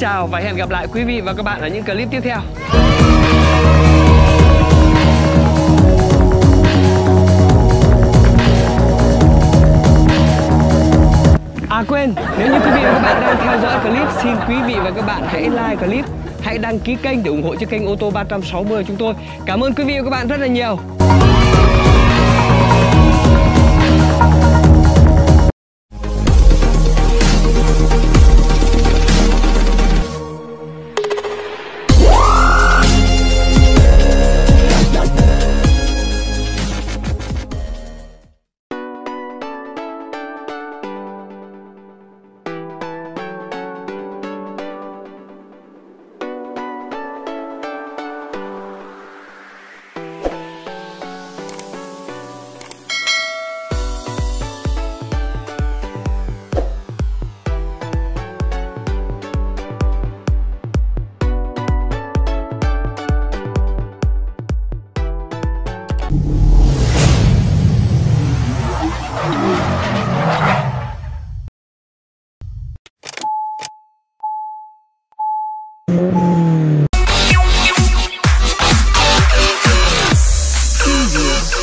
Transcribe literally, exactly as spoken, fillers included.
chào và hẹn gặp lại quý vị và các bạn ở những clip tiếp theo. À quên, nếu như quý vị và các bạn đang theo dõi clip, xin quý vị và các bạn hãy like clip, hãy đăng ký kênh để ủng hộ cho kênh Ô tô ba sáu không chúng tôi. Cảm ơn quý vị và các bạn rất là nhiều. Easy.